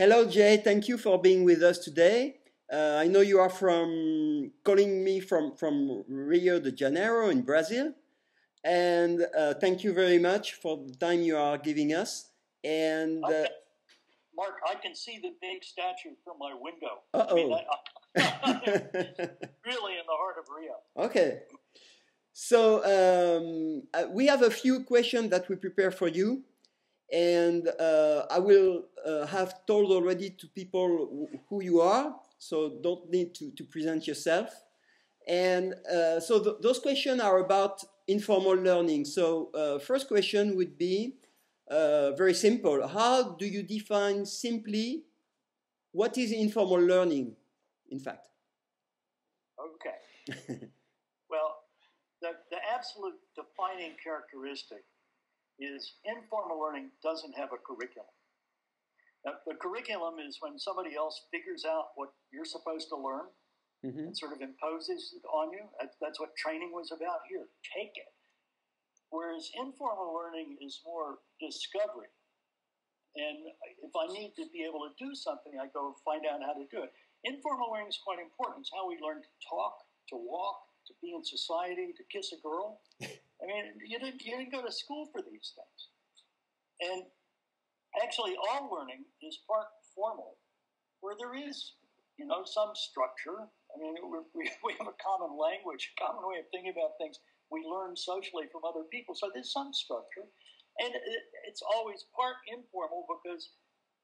Hello, Jay. Thank you for being with us today. I know you are calling me from Rio de Janeiro in Brazil. And thank you very much for the time you are giving us. And Mark, I can see the big statue from my window. I mean, really in the heart of Rio. Okay. So we have a few questions that we prepare for you. And I will have told already to people who you are, so don't need to present yourself. And so those questions are about informal learning. So first question would be very simple. How do you define simply what is informal learning, in fact? Okay. Well, the absolute defining characteristic is informal learning doesn't have a curriculum. Now, the curriculum is when somebody else figures out what you're supposed to learn and sort of imposes it on you. That's what training was about. Here, take it. Whereas informal learning is more discovery. And if I need to be able to do something, I go find out how to do it. Informal learning is quite important. It's how we learn to talk, to walk, to be in society, to kiss a girl. I mean, you didn't go to school for these things. And actually, all learning is part formal, where there is, you know, some structure. I mean, we have a common language, a common way of thinking about things. We learn socially from other people, so there's some structure. And it's always part informal, because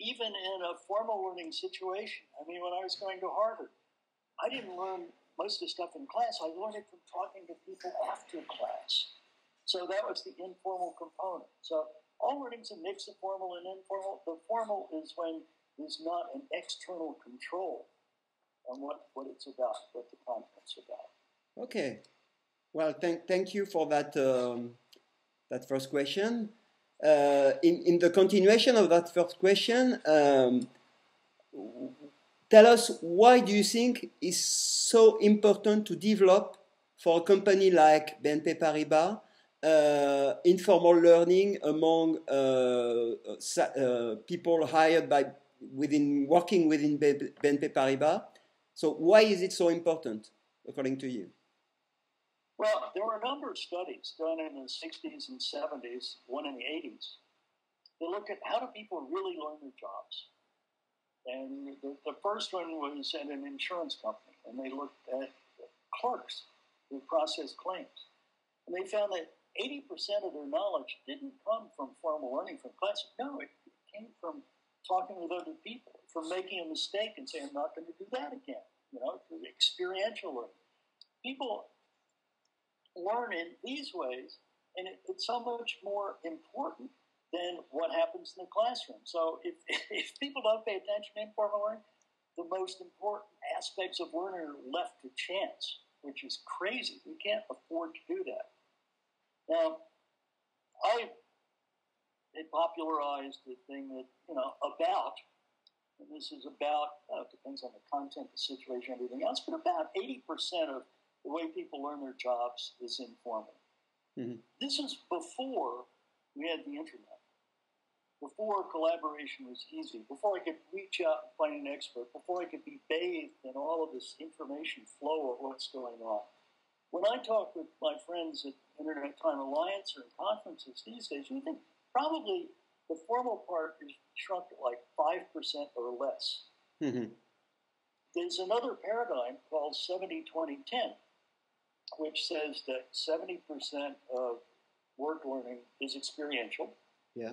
even in a formal learning situation, I mean, when I was going to Harvard, I didn't learn most of the stuff in class. I learned it from talking to people after class. So that was the informal component. So all learning is a mix of formal and informal. The formal is when there's not an external control on what it's about, what the content's about. Okay. Well, thank you for that, that first question. In the continuation of that first question, tell us, why do you think it's so important to develop for a company like BNP Paribas informal learning among people hired by working within BNP Paribas? So why is it so important, according to you? Well, there were a number of studies done in the 60s and 70s, one in the 80s, that looked at how do people really learn their jobs. And the first one was at an insurance company, and they looked at clerks who processed claims. And they found that 80% of their knowledge didn't come from formal learning, from classes. No, it came from talking with other people, from making a mistake and saying, I'm not going to do that again. You know, experiential learning. People learn in these ways, and it's so much more important than what happens in the classroom. So if people don't pay attention to informal learning, the most important aspects of learning are left to chance, which is crazy. We can't afford to do that. Now, I popularized the thing that, you know, about, and this is about, it depends on the content, the situation, everything else, but about 80% of the way people learn their jobs is informal. This is before we had the internet, before collaboration was easy, before I could reach out and find an expert, before I could be bathed in all of this information flow of what's going on. When I talk with my friends at Internet Time Alliance or in conferences these days, we think probably the formal part is shrunk at like 5% or less. There's another paradigm called 70-20-10, which says that 70% of work learning is experiential. Yeah.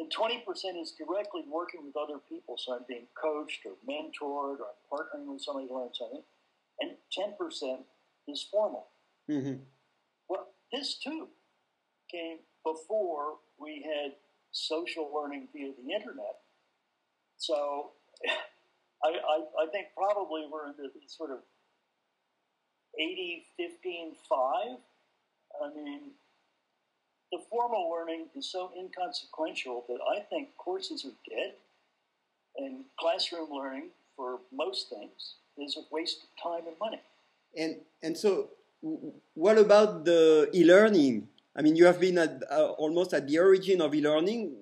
And 20% is directly working with other people. So I'm being coached or mentored or I'm partnering with somebody to learn something. And 10% is formal. Well, this too came before we had social learning via the internet. So I think probably we're into sort of 80-15-5. I mean, the formal learning is so inconsequential that I think courses are dead, and classroom learning for most things is a waste of time and money. And so, what about the e-learning? I mean, you have been almost at the origin of e-learning.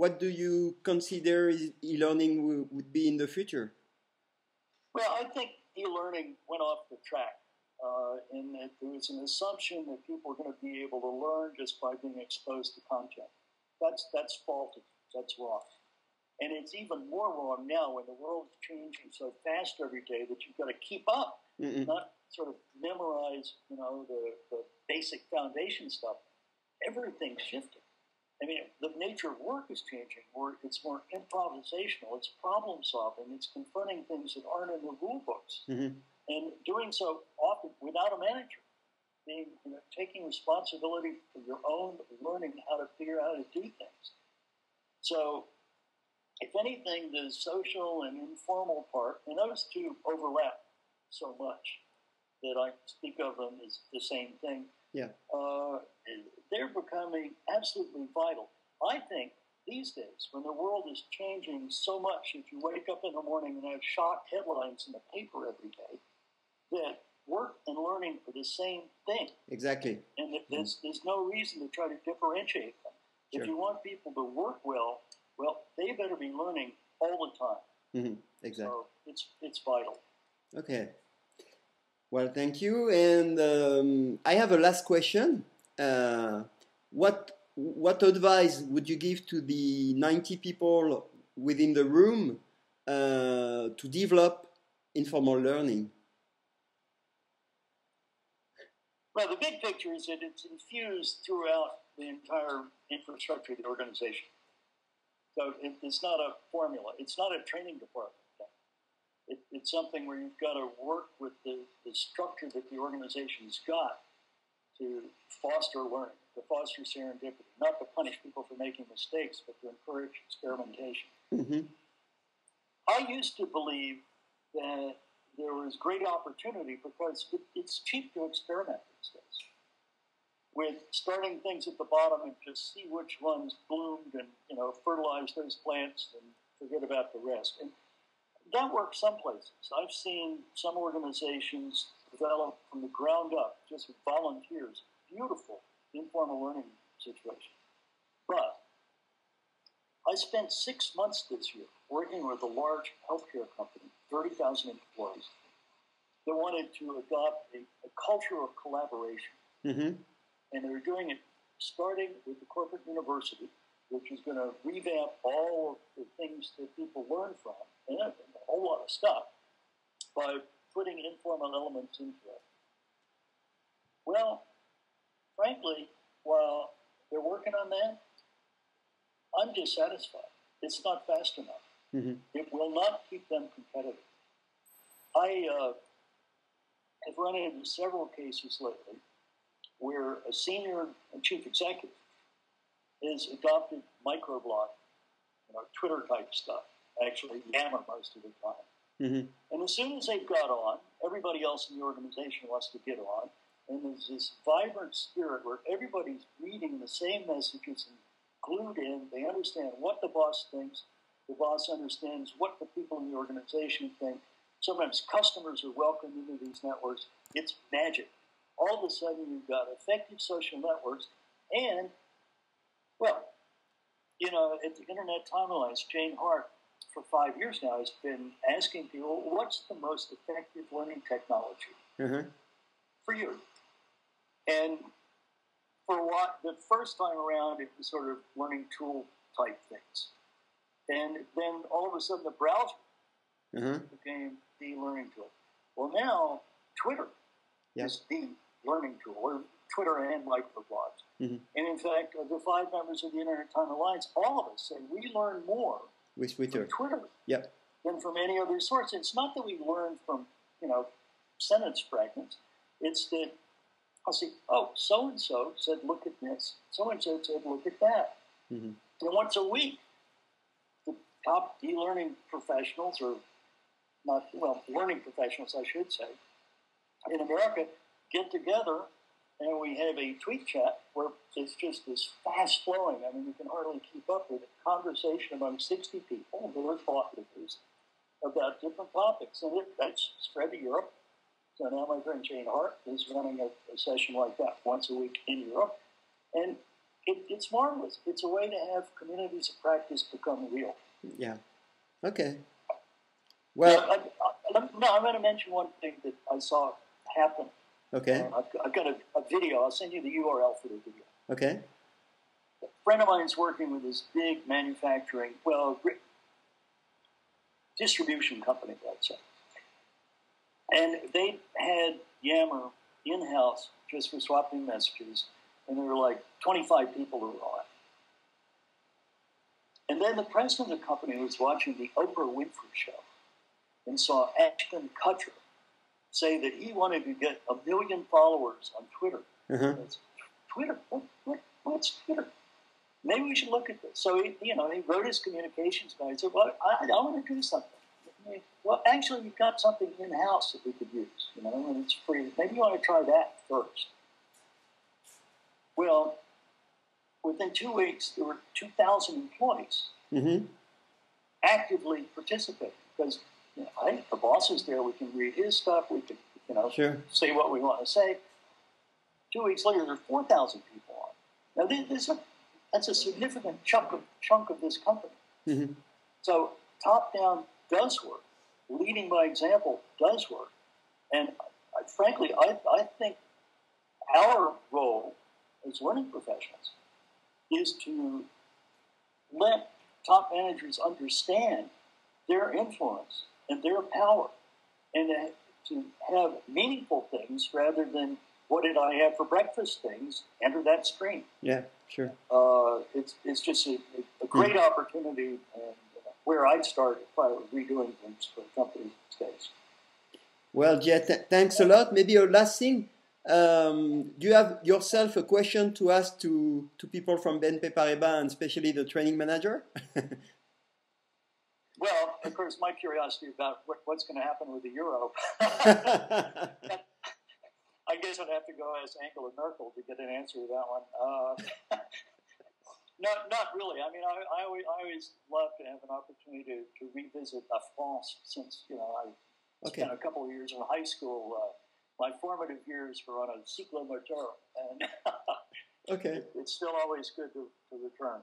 what do you consider e-learning would be in the future? Well, I think e-learning went off the track in that there was an assumption that people are going to be able to learn just by being exposed to content. That's faulty. That's wrong. And it's even more wrong now when the world is changing so fast every day that you've got to keep up, mm-hmm. not sort of memorize, you know, the basic foundation stuff. Everything's shifting. I mean, the nature of work is changing. It's more improvisational. It's problem solving. It's confronting things that aren't in the rule books. Mm-hmm. And doing so often without a manager. Being, you know, taking responsibility for your own learning, how to figure out how to do things. So, if anything, the social and informal part, and those two overlap so much that I speak of them as the same thing. Yeah, they're becoming absolutely vital. I think these days, when the world is changing so much, if you wake up in the morning and have shock headlines in the paper every day, that work and learning are the same thing. Exactly. And that there's no reason to try to differentiate them. Sure. If you want people to work well, well, they better be learning all the time. Mm-hmm. Exactly. So it's vital. Okay. Well, thank you. And I have a last question. What advice would you give to the 90 people within the room to develop informal learning? Well, the big picture is that it's infused throughout the entire infrastructure of the organization. So it's not a formula. It's not a training department. It's something where you've got to work with the structure that the organization's got to foster learning, to foster serendipity, not to punish people for making mistakes, but to encourage experimentation. Mm-hmm. I used to believe that there was great opportunity because it's cheap to experiment these days with starting things at the bottom and just see which ones bloomed and, you know, fertilize those plants and forget about the rest. And that works some places. I've seen some organizations develop from the ground up, just with volunteers, beautiful informal learning situation. But I spent 6 months this year working with a large healthcare company, 30,000 employees, that wanted to adopt a culture of collaboration. Mm-hmm. And they're doing it starting with the corporate university, which is going to revamp all of the things that people learn from, and a whole lot of stuff, by putting informal elements into it. Well, frankly, while they're working on that, I'm dissatisfied. It's not fast enough. Mm-hmm. It will not keep them competitive. I have run into several cases lately where a senior chief executive has adopted microblog, you know, Twitter-type stuff, actually Yammer most of the time. Mm-hmm. And as soon as they've got on, everybody else in the organization wants to get on, and there's this vibrant spirit where everybody's reading the same messages and glued in. They understand what the boss thinks. The boss understands what the people in the organization think. Sometimes customers are welcomed into these networks. It's magic. All of a sudden, you've got effective social networks, and, well, you know, at the Internet Time Alliance, Jane Hart, for 5 years now, has been asking people, what's the most effective learning technology mm-hmm. for you? And for a while, the first time around, it was sort of learning tool type things. And then all of a sudden, the browser mm-hmm. became the learning tool. Well, now, Twitter is the learning tool, or Twitter and microblogs. Mm-hmm. And in fact, the 5 members of the Internet Time Alliance, all of us say we learn more with Twitter, yep. than from any other source. It's not that we learn from, you know, sentence fragments. It's that I'll say, oh, so-and-so said, look at this. So-and-so said, look at that. Mm-hmm. And once a week, the top e-learning professionals, or not, well, learning professionals, I should say, in America, get together and we have a tweet chat where it's just this fast-flowing, I mean, you can hardly keep up with it, conversation among 60 people who are thought leaders about different topics. And that's spread to Europe. So now my friend Jane Hart is running a session like that once a week in Europe. And it's marvelous. It's a way to have communities of practice become real. Yeah. Okay. Well, I'm going to mention one thing that I saw happen. Okay. I've got a video. I'll send you the URL for the video. Okay. A friend of mine is working with this big manufacturing, distribution company, let's say. And they had Yammer in-house just for swapping messages, and there were like 25 people who were on it. And then the president of the company was watching the Oprah Winfrey show and saw Ashton Kutcher say that he wanted to get 1 million followers on Twitter. Mm-hmm. Twitter? What's Twitter? Maybe we should look at this. So he wrote his communications guy. He said, "Well, I want to do something. Well, actually, you've got something in house that we could use, and it's free. Maybe you want to try that first." Well, within 2 weeks, there were 2,000 employees mm-hmm. actively participating because I think the boss is there. We can read his stuff. We can, sure. say what we want to say. 2 weeks later, there are 4,000 people on. Now, that's a significant chunk of this company. Mm-hmm. So, top-down does work. Leading by example does work. And frankly, I think our role as learning professionals is to let top managers understand their influence and their power and to have meaningful things rather than what did I have for breakfast things, enter that screen. Yeah, sure. It's just a great opportunity and where I'd start if I were redoing things for companies these days. Well, yeah, thanks a lot. Maybe a last thing. Do you have yourself a question to ask to people from BNP Paribas and especially the training manager? Well, of course, my curiosity about what's going to happen with the euro. I guess I'd have to go ask Angela Merkel to get an answer to that one. Not really. I mean, I always love to have an opportunity to revisit La France since, I spent a couple of years in high school. My formative years were on a cyclomotor, and okay. It's still always good to return.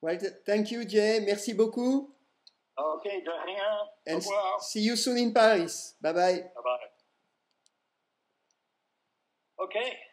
Well, thank you, Jay. Merci beaucoup. Okay, de rien. And see you soon in Paris. Bye-bye. Bye-bye. Okay.